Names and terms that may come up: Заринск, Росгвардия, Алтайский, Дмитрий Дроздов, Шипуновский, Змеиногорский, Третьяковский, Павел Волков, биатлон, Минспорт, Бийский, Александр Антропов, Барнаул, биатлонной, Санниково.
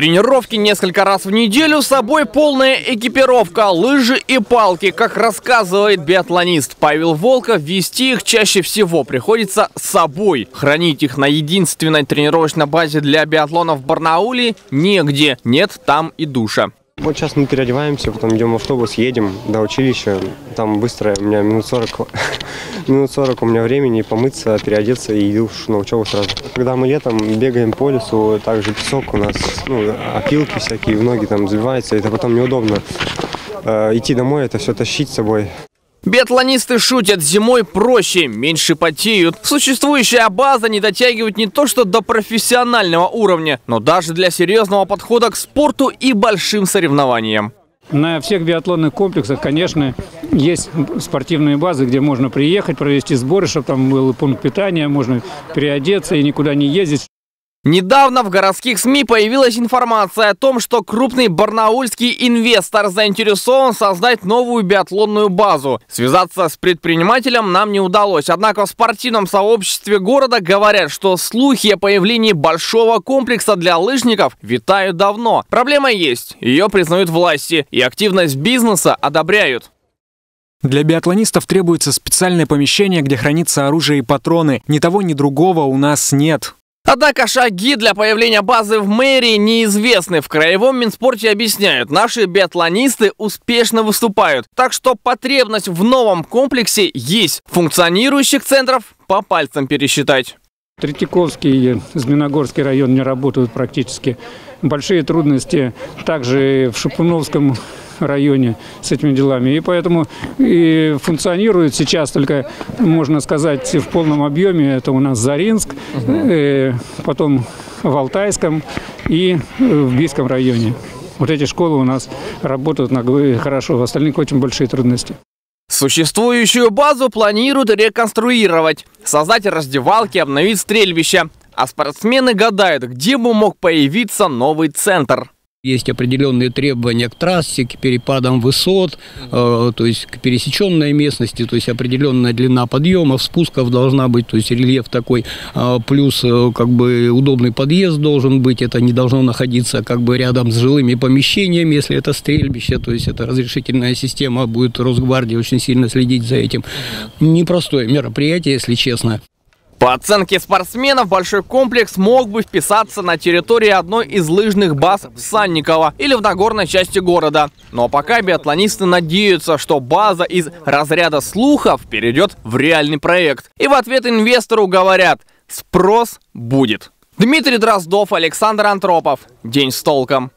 Тренировки несколько раз в неделю, с собой полная экипировка, лыжи и палки. Как рассказывает биатлонист Павел Волков, вести их чаще всего приходится с собой. Хранить их на единственной тренировочной базе для биатлона в Барнауле негде. Нет там и душа. Вот сейчас мы переодеваемся, потом идем в автобус, едем до училища. Там быстро, у меня минут 40 у меня времени помыться, переодеться и иду на учебу сразу. Когда мы летом бегаем по лесу, также песок у нас, опилки всякие, в ноги там забиваются, это потом неудобно. Идти домой, это все тащить с собой. Биатлонисты шутят, зимой проще, меньше потеют. Существующая база не дотягивает не то что до профессионального уровня, но даже для серьезного подхода к спорту и большим соревнованиям. На всех биатлонных комплексах, конечно, есть спортивные базы, где можно приехать, провести сборы, чтобы там был пункт питания, можно переодеться и никуда не ездить. Недавно в городских СМИ появилась информация о том, что крупный барнаульский инвестор заинтересован создать новую биатлонную базу. Связаться с предпринимателем нам не удалось. Однако в спортивном сообществе города говорят, что слухи о появлении большого комплекса для лыжников витают давно. Проблема есть, ее признают власти, и активность бизнеса одобряют. Для биатлонистов требуется специальное помещение, где хранится оружие и патроны. Ни того, ни другого у нас нет. Однако шаги для появления базы в мэрии неизвестны. В краевом Минспорте объясняют, наши биатлонисты успешно выступают. Так что потребность в новом комплексе есть. Функционирующих центров по пальцам пересчитать. Третьяковский и Змеиногорский район не работают практически. Большие трудности также в Шипуновском районе с этими делами. И поэтому и функционирует сейчас только, можно сказать, в полном объеме. Это у нас Заринск, потом в Алтайском и в Бийском районе. Вот эти школы у нас работают хорошо, в остальных очень большие трудности. Существующую базу планируют реконструировать, создать раздевалки, обновить стрельбище. А спортсмены гадают, где бы мог появиться новый центр. Есть определенные требования к трассе, к перепадам высот, то есть к пересеченной местности, то есть определенная длина подъемов, спусков должна быть, то есть рельеф такой, плюс как бы удобный подъезд должен быть, это не должно находиться как бы рядом с жилыми помещениями, если это стрельбище, то есть это разрешительная система, будет Росгвардия очень сильно следить за этим. Непростое мероприятие, если честно. По оценке спортсменов, большой комплекс мог бы вписаться на территории одной из лыжных баз в Санниково или в нагорной части города. Но пока биатлонисты надеются, что база из разряда слухов перейдет в реальный проект. И в ответ инвестору говорят – спрос будет. Дмитрий Дроздов, Александр Антропов. День с толком.